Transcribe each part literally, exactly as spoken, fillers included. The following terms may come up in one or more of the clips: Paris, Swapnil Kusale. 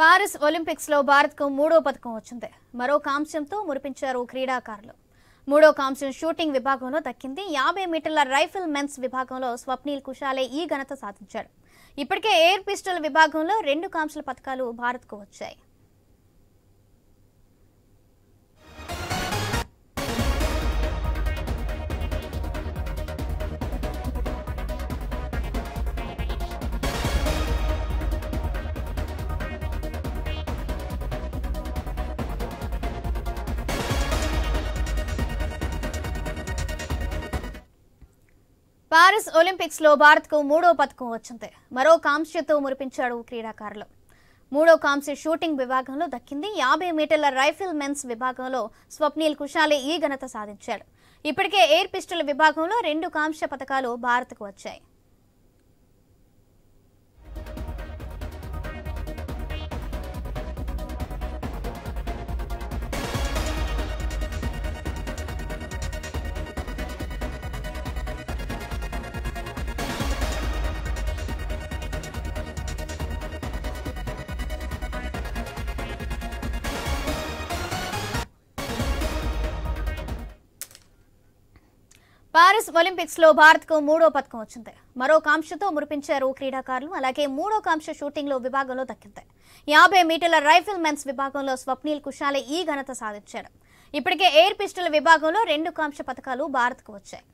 Paris Olympics lo Bharat ku moodo pathakam vachindi. Maro kamsyamto muripincharu క్రీడాకారులు. Moodo kamsyam shooting vibhagamlo dakkindi. యాభై మీటర్ల rifle men's vibhagamlo Swapnil Kusale ee ganata సాధించారు. ఇప్పటికే air pistol vibhagamlo రెండు కాంస్య పతకాలు భారత్ కు వచ్చాయి. Paris Olympics lo Bharat ku moodo pathakam vachindi. Maro kamsyato muripincharu క్రీడాకారులు. Moodo kamsya shooting vibhagamlo dakkindi. యాభై మీటర్ల rifle men's vibhagamlo Swapnil Kusale ee ganata సాధించారు. ఇప్పటికే air pistol విభాగంలో రెండు కాంస్య పతకాలు భారత్ కు వచ్చాయి. Paris Olympics lo Bharat ku moodo pathakam vachindi. Maro kamsyato muripincharu క్రీడాకారులు. Alage moodo kamsya shooting lo vibhagamlo dakkindi. యాభై మీటర్ల rifle men's vibhagamlo Swapnil Kusale ee ganata సాధించారు. ఇప్పటికే air pistol విభాగంలో రెండు కాంస్య పతకాలు భారత్ కు వచ్చాయి.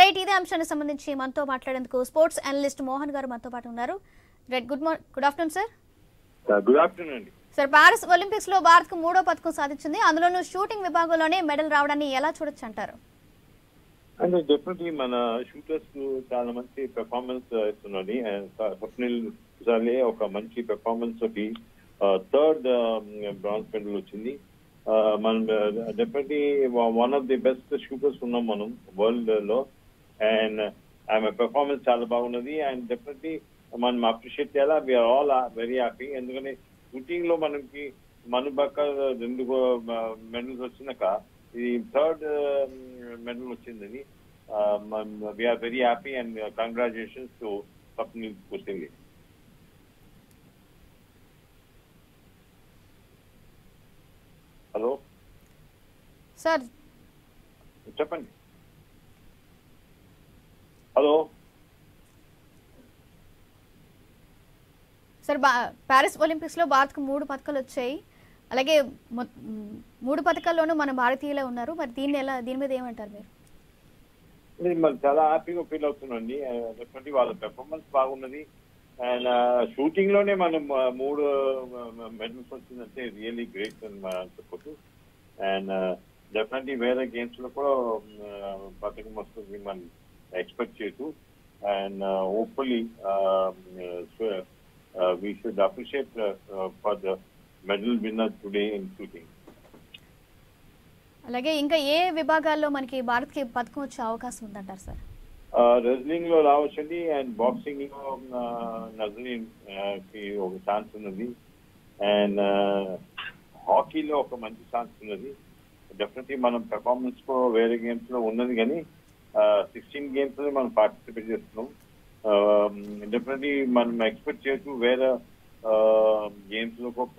రైట్ ఇదే అంశానికి సంబంధించి మనతో మాట్లాడేందుకు స్పోర్ట్స్ అనలిస్ట్ మోహన్ గారు మనతో పాటు ఉన్నారు. Right good morning good afternoon sir. Good afternoon అండి. Sir Paris Olympics lo Bharat ku moodo pathakam సాధించింది. అందులోనూ షూటింగ్ విభాగంలోనే మెడల్ రావడాన్ని ఎలా చూడొచ్చు అంటారు? And definitely, mana shooters ku chala manchi performance istunadi and Swapnil Kusale oka manchi performance toti third bronze medal ochindi. Man definitely one of the best shooters unnam manam world lo and I'm a performance chala bagunnadi and definitely man appreciate cheyala. We are all very happy endukane shooting lo manaki manubaka rendu medals vachinaka The third uh, medal వచ్చిందని um, um, we are very happy and uh, congratulations to Swapnil Kusale. Hello? Sir. చెప్పండి. Hello? Sir, Paris Olympics లో భారత్ కు మూడు పతకాలు వచ్చాయి. అలాగే మూడు పథకాల్లోనూ మన భారతీయులే ఉన్నారు. మరి దీన్ని ఎలా దీని మీద ఏమంటారు మీరు? నేను చాలా హ్యాపీగా ఫీల్ అవుతున్నానండి. డెఫినెట్లీ వాళ్ళ పెర్ఫార్మెన్స్ బాగున్నది అండ్ షూటింగ్ లోనే మనం మూడు మెడల్స్ వచ్చిందంటే రియల్లీ గ్రేట్ అని చెప్పచ్చు. అండ్ డెఫినెట్లీ వేరే గేమ్స్ లో కూడా పథకం వస్తుంది మనం ఎక్స్పెక్ట్ చేయొచ్చు. And hopefully we should appreciate for the medal winner today in shooting. అలాగే ఇంకా ఏ విభాగాల్లో మనకి భారత్ కి పథకం వచ్చే అవకాశం ఉందంటారు సార్? రెజ్లింగ్ లో రావచ్చండి అండ్ బాక్సింగ్ లో నజరీన్ కి ఒక ఛాన్స్ ఉన్నది అండ్ హాకీలో ఒక మంచి ఛాన్స్ ఉన్నది. డెఫినెట్లీ మనం పెర్ఫార్మెన్స్ కూడా వేరే గేమ్స్ లో ఉన్నది కానీ సిక్స్టీన్ గేమ్స్ లో మనం పార్టిసిపేట్ చేస్తున్నాం. డెఫినెట్లీ మనం ఎక్స్పెక్ట్ చేయొచ్చు వేరే గేమ్స్ లో ఒక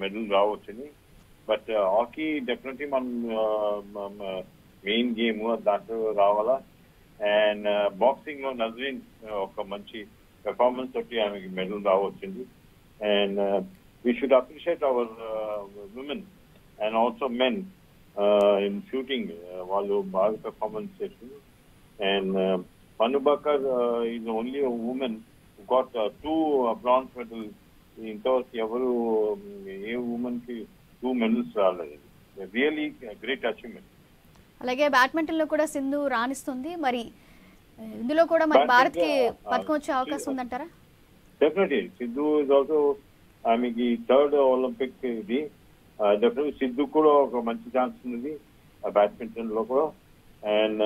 మెడల్ రావచ్చని. బట్ హాకీ డెఫినెట్లీ మనం మెయిన్ గేమ్ దాంట్లో రావాలా అండ్ బాక్సింగ్ లో నజరీన్ ఒక మంచి పెర్ఫార్మెన్స్ తోటి ఆమెకి మెడల్ రావచ్చింది. And we should appreciate our women and also men in shooting వాళ్ళు బాగా పెర్ఫార్మెన్స్ చేసింది. And Manu Bhaker is only women got two bronze medal. ఇంతవరకు ఎవరు ఏ ఉమెన్ కి టూ మెడల్స్ రాలేదు. Really great achievement. అలాగే బ్యాడ్మింటన్ లో కూడా సింధు రాణిస్తుంది. మరి ఇందులో కూడా మన భారత్ కి పథకం వచ్చే అవకాశం ఉందంటారా? డెఫినెట్లీ సింధు ఇస్ ఆల్సో ఆమెకి థర్డ్ ఒలింపిక్ ఇది. డెఫినెట్లీ సింధు కూడా ఒక మంచి ఛాన్స్ ఉంది బ్యాడ్మింటన్ లో కూడా and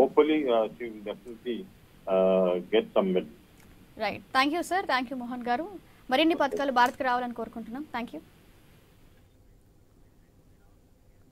hopefully she will definitely get some medal. Right thank you sir. Thank you Mohan గారు. మరిన్ని పథకాలు భారత్కి రావాలని కోరుకుంటున్నాం. Thank you.